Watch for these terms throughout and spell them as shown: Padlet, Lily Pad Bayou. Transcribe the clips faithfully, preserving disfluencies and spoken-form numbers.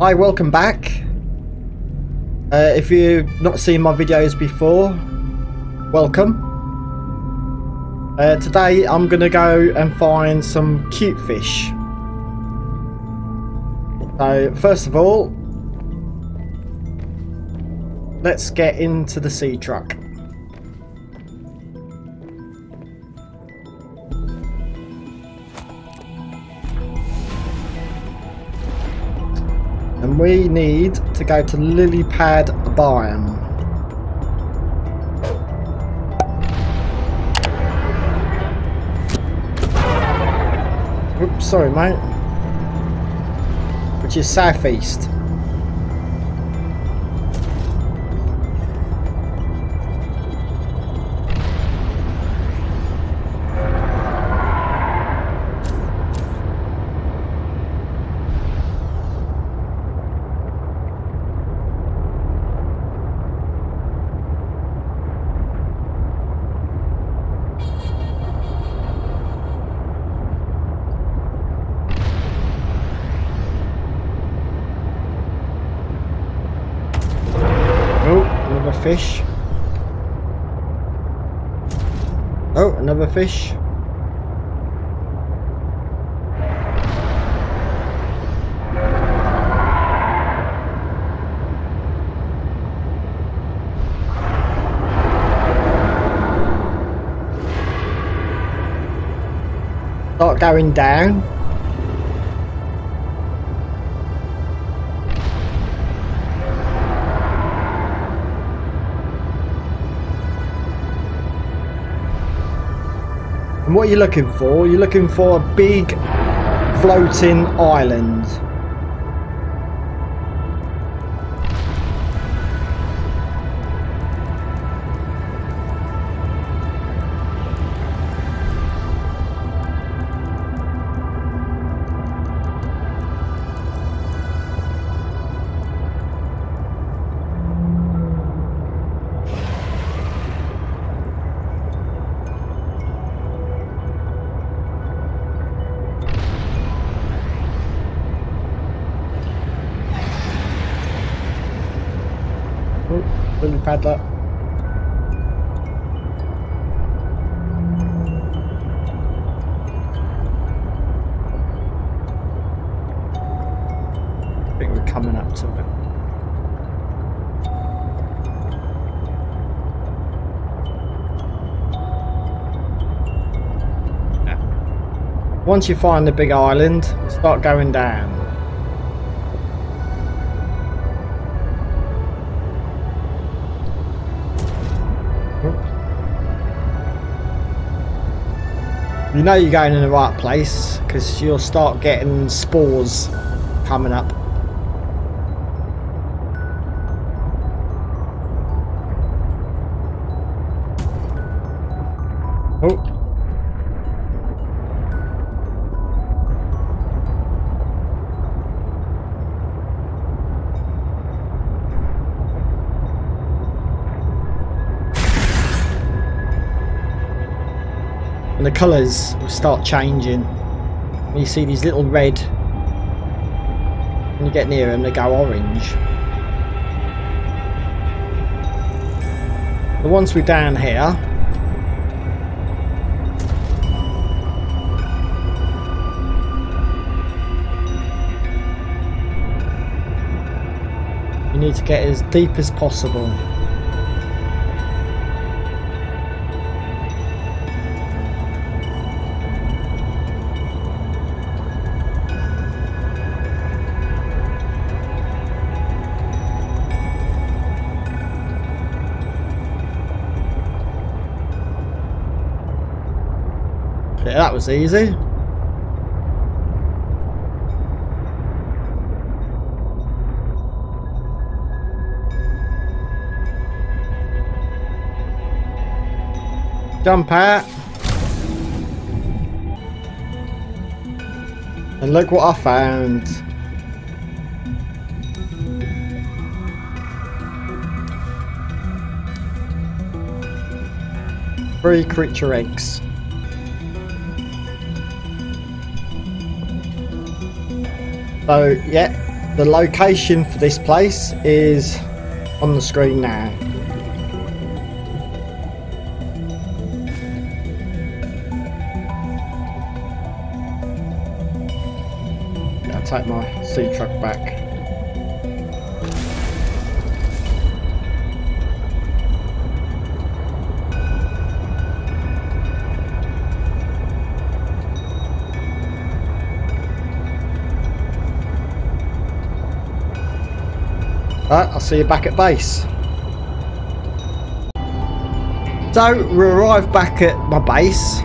Hi, welcome back. Uh, if you've not seen my videos before, welcome. Uh, today I'm going to go and find some cute fish. So first of all, let's get into the sea truck. And we need to go to Lily Pad Bayou. Oops, sorry mate. Which is southeast. Fish. Oh, another fish. Start going down. And what are you looking for? You're looking for a big floating island. Lily Padlet. I think we're coming up to it. Yeah. Once you find the big island, start going down. You know you're going in the right place because you'll start getting spores coming up. And the colours will start changing. And you see these little red. When you get near them, they go orange. But once we're down here, you need to get as deep as possible. Yeah, that was easy. Jump out. And look what I found. Three creature eggs. So yeah, The location for this place is on the screen now. I'll take my sea truck back. Right, I'll see you back at base. So we arrived back at my base.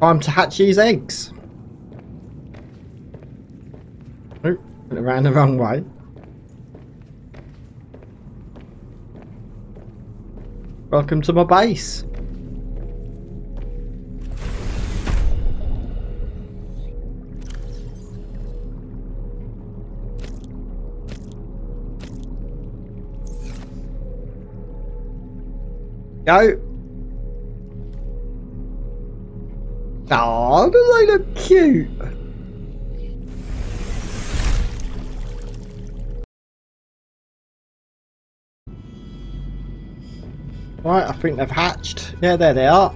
Time to hatch these eggs. Oh, went around the wrong way. Welcome to my base. Go. Aw, they look cute. Right, I think they've hatched. Yeah, there they are.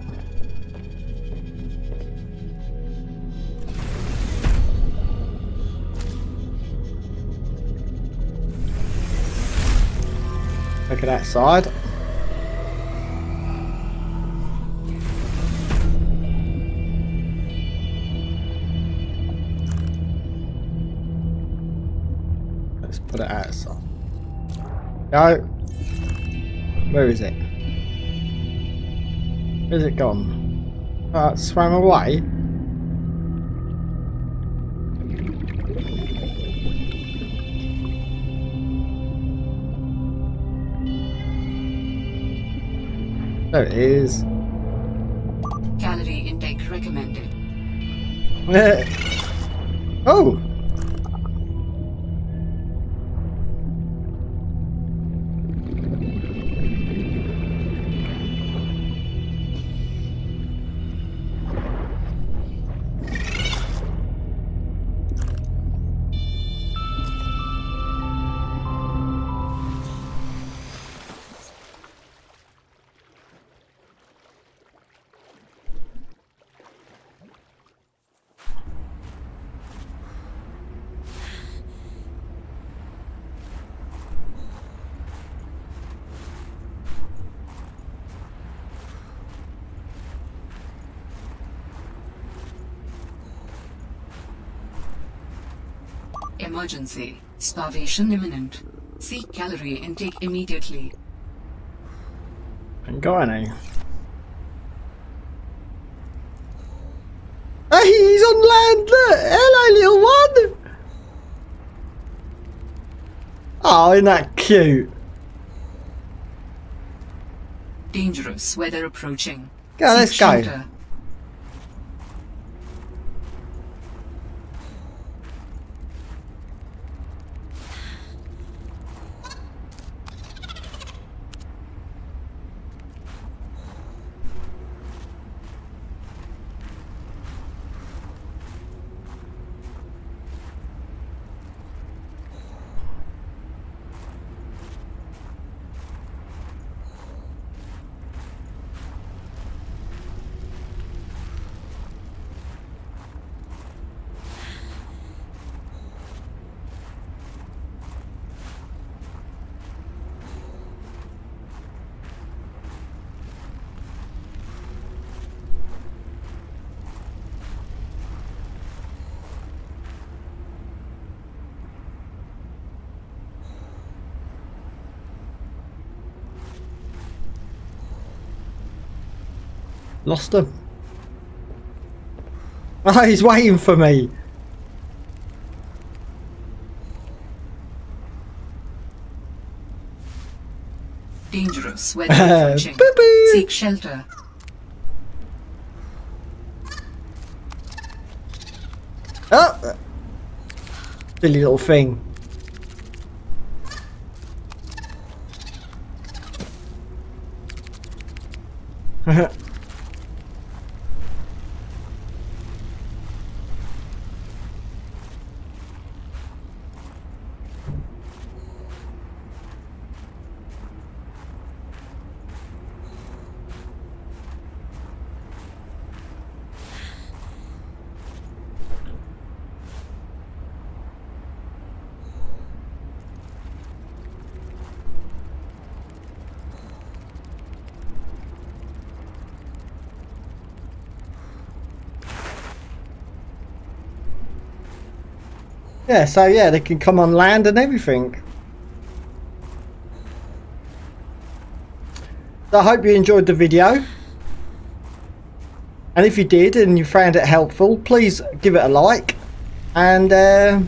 Look at that side. Let's put it outside. No. Where is it? Where's it gone? Oh, it swam away. There it is. Calorie intake recommended. Oh! Emergency. Starvation imminent. Seek calorie intake immediately. I'm going in. Hey, he's on land! Look. Hello, little one! Oh, isn't that cute? Dangerous weather approaching. Yeah, let's go. Shelter. Lost him. Oh, he's waiting for me. Dangerous weather approaching. Seek shelter. Oh, silly little thing. Yeah, so yeah, they can come on land and everything. So I hope you enjoyed the video. And if you did and you found it helpful, please give it a like. And uh,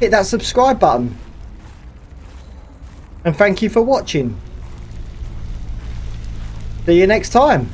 hit that subscribe button. And thank you for watching. See you next time.